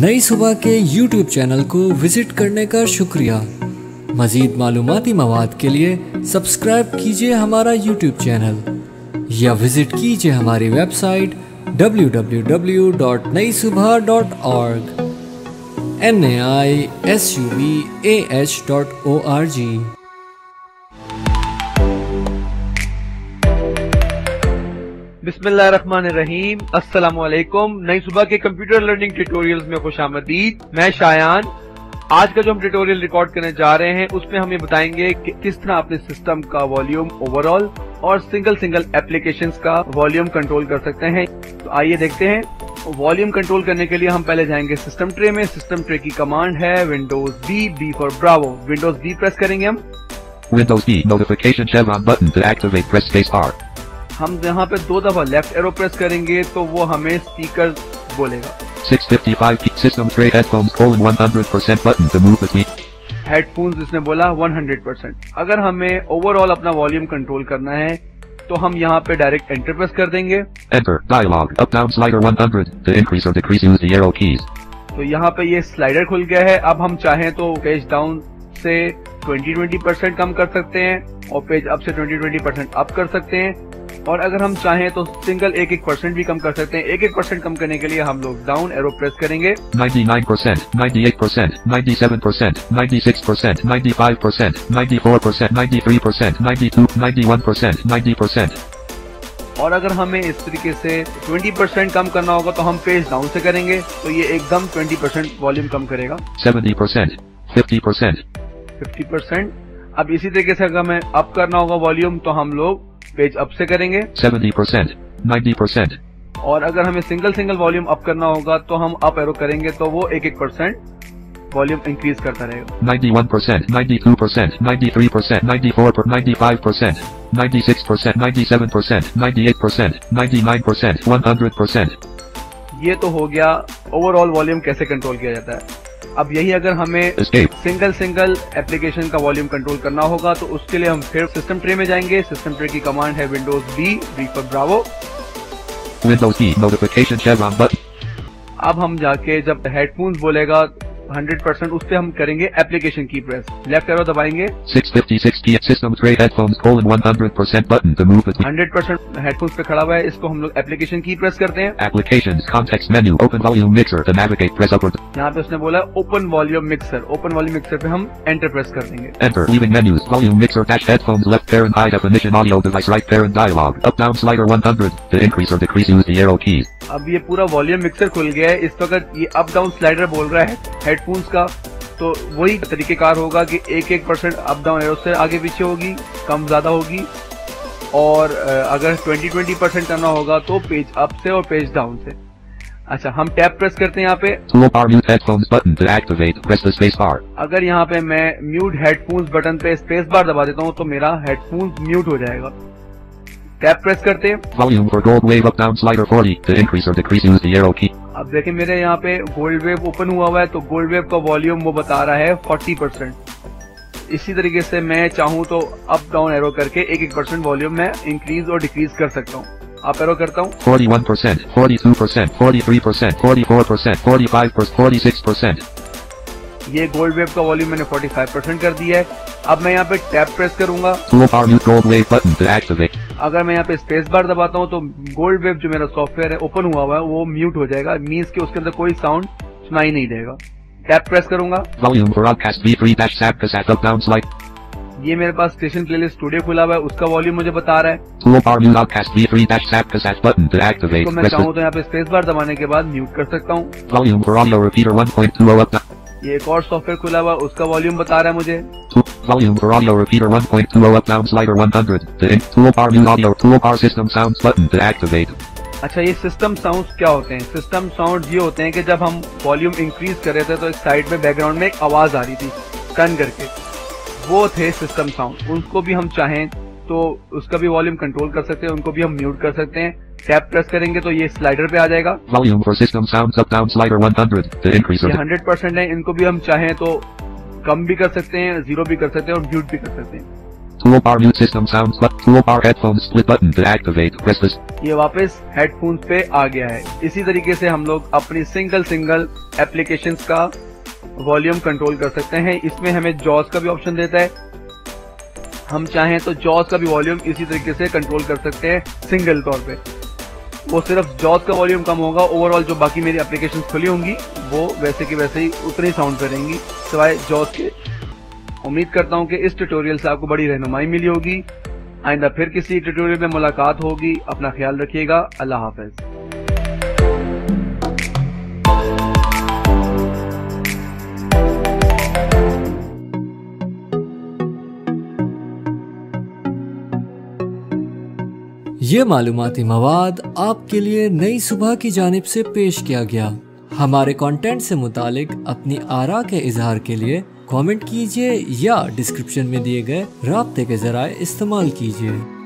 नई सुबह के YouTube चैनल को विजिट करने का शुक्रिया। मज़ीद मालूमाती मवाद के लिए सब्सक्राइब कीजिए हमारा YouTube चैनल या विज़िट कीजिए हमारी वेबसाइट www.naisubah.org naisubah.org। बिस्मिल्लाहिर्रहमानिर्रहीम। अस्सलाम वालेकुम। नई सुबह के कंप्यूटर लर्निंग ट्यूटोरियल्स में खुशामदीद। मैं शायान। आज का जो हम ट्यूटोरियल रिकॉर्ड करने जा रहे हैं उसमें हम ये बताएंगे कि किस तरह अपने सिस्टम का वॉल्यूम ओवरऑल और सिंगल एप्लीकेशंस का वॉल्यूम कंट्रोल कर सकते हैं। तो आइए देखते हैं। वॉल्यूम कंट्रोल करने के लिए हम पहले जाएंगे सिस्टम ट्रे में। सिस्टम ट्रे की कमांड है Windows B, B for Bravo. Windows B press करेंगे हम। Windows B notification chevron button to activate, press space are. हम यहाँ पे दो दफा लेफ्ट एरो प्रेस करेंगे तो वो हमें स्पीकर बोलेगा। 655 system tray headphones calling 100% button to move the headphones, इसने बोला 100%। अगर हमें ओवरऑल अपना वॉल्यूम कंट्रोल करना है तो हम यहाँ पे डायरेक्ट एंटर प्रेस कर देंगे। Enter dialog up down slider 100 to increase और decrease use the arrow keys. तो यहाँ पे ये स्लाइडर खुल गया है। अब हम चाहें तो पेज डाउन से 20% कम कर सकते हैं और पेज अप से 20% अप कर सकते हैं। और अगर हम चाहें तो सिंगल 1% भी कम कर सकते हैं। 1% कम करने के लिए हम लोग डाउन एरो प्रेस करेंगे। 99%, 98%, 97%, 96%, 95%, 94%, 93%, 92%, 91%, 90%। और अगर हमें इस तरीके से 20% कम करना होगा तो हम पेज डाउन से करेंगे तो ये एकदम 20% वॉल्यूम कम करेगा। 70%, 50%, 50%। अब इसी तरीके से अगर हमें अप करना होगा वॉल्यूम तो हम लोग पेज अप से करेंगे। 70%, 90%। और अगर हमें सिंगल वॉल्यूम अप करना होगा तो हम अप एरो करेंगे तो वो 1% वॉल्यूम इंक्रीज करता रहेगा। 91%, 92%, 93%, 94%, 95%, 96%, 97%, 98%, 99%, 100%। ये तो हो गया ओवरऑल वॉल्यूम कैसे कंट्रोल किया जाता है। अब यही अगर हमें सिंगल एप्लीकेशन का वॉल्यूम कंट्रोल करना होगा तो उसके लिए हम फिर सिस्टम ट्रे में जाएंगे। सिस्टम ट्रे की कमांड है Windows B, B for Bravo. Windows B notification chevron button. अब हम जाके जब हेडफोन्स बोलेगा 100% उस पर हम करेंगे एप्लीकेशन की प्रेस। लेफ्ट एरो दबाएंगे। 656 की system tray headphones calling 100% button to move it. 100% headphones पे खड़ा हुआ है, इसको हम लोग एप्लीकेशन की प्रेस करते हैं। Applications context menu open volume mixer to navigate, press upward. यहाँ पे उसने बोला open volume mixer. Open volume mixer पे हम एंटर प्रेस कर देंगे। Enter leaving menus volume mixer dash headphones left parent high definition audio device right parent dialog up down slider 100 to increase और decrease use the arrow keys. अब ये पूरा volume mixer खुल गया है। इस वक्त ये अप डाउन स्लाइडर बोल रहा है हेडफोन्स का, तो वही तरीकेकार होगा कि 1% अप डाउन एरो से आगे पीछे होगी, कम ज्यादा होगी। और अगर 20% करना होगा तो पेज अप से और पेज डाउन से। अच्छा, हम टैब प्रेस करते हैं यहाँ पे। अगर यहाँ पे मैं म्यूट हेडफोन्स बटन पे स्पेस बार दबा देता हूँ तो मेरा हेडफोन्स म्यूट हो जाएगा। टैब प्रेस करते हैं। अब देखिए मेरे यहाँ पे गोल्डवेव ओपन हुआ है तो गोल्डवेव का वॉल्यूम वो बता रहा है 40%। इसी तरीके से मैं चाहूँ तो अप डाउन एरो करके 1% वॉल्यूम मैं इंक्रीज और डिक्रीज कर सकता हूँ। अप एरो करता हूँ। 41%, 42%, 43%, 44%, 45%, 46%। ये गोल्डवेव का वॉल्यूम मैंने 45% कर दिया है। अब मैं यहाँ पे टैब प्रेस करूंगा। अगर मैं यहाँ पे स्पेस बार दबाता हूँ तो गोल्डवेव जो मेरा सॉफ्टवेयर है ओपन हुआ है वो म्यूट हो जाएगा, मींस कि उसके अंदर कोई साउंड सुनाई नहीं देगा। टैब प्रेस करूंगा। ये मेरे पास स्टेशन प्लेलिस्ट स्टूडियो खुला हुआ है, उसका वॉल्यूम मुझे बता रहा है। तो मैं चाहूँ तो यहाँ पे स्पेस बार दबाने के बाद म्यूट कर सकता हूँ। ये एक और सॉफ्टवेयर खुला हुआ, उसका वॉल्यूम बता रहा है मुझे। Volume for audio repeater 1.20 up down slider 100 toolbar new audio toolbar system sounds button to activate. अच्छा, ये सिस्टम साउंड्स क्या होते हैं? सिस्टम साउंड्स ये होते हैं कि जब हम वॉल्यूम इंक्रीज कर रहे थे तो एक साइड में बैकग्राउंड में एक आवाज आ रही थी टर्न करके, वो थे सिस्टम साउंड। उनको भी हम चाहें तो उसका भी वॉल्यूम कंट्रोल कर सकते हैं, उनको भी हम म्यूट कर सकते हैं। टैप प्रेस करेंगे तो ये स्लाइडर पे आ जाएगा। Volume for system sounds up down slider 100% है। इनको भी हम चाहें तो कम भी कर सकते हैं, जीरो भी कर सकते हैं और म्यूट भी कर सकते हैं। 2 bar mute system sounds but 2 bar headphones split button to activate press this। ये वापस हेडफोन्स पे आ गया है। इसी तरीके से हम लोग अपनी सिंगल एप्लीकेशंस का वॉल्यूम कंट्रोल कर सकते हैं। इसमें हमें जॉज का भी ऑप्शन देता है, हम चाहें तो जॉज का भी वॉल्यूम इसी तरीके से कंट्रोल कर सकते हैं सिंगल तौर पे। वो सिर्फ जॉज का वॉल्यूम कम होगा, ओवरऑल जो बाकी मेरी एप्लीकेशन खुली होंगी वो वैसे की वैसे ही उतनी साउंड पे रहेंगी सिवाय जॉज के। उम्मीद करता हूँ कि इस ट्यूटोरियल से आपको बड़ी रहनुमाई मिली होगी। आइंदा फिर किसी ट्यूटोरियल में मुलाकात होगी। अपना ख्याल रखिएगा। अल्लाह हाफिज। ये मालूमाती मवाद आपके लिए नई सुबह की जानिब से पेश किया गया। हमारे कंटेंट से मुतालिक अपनी आरा के इजहार के लिए कमेंट कीजिए या डिस्क्रिप्शन में दिए गए राब्ते के जराए इस्तेमाल कीजिए।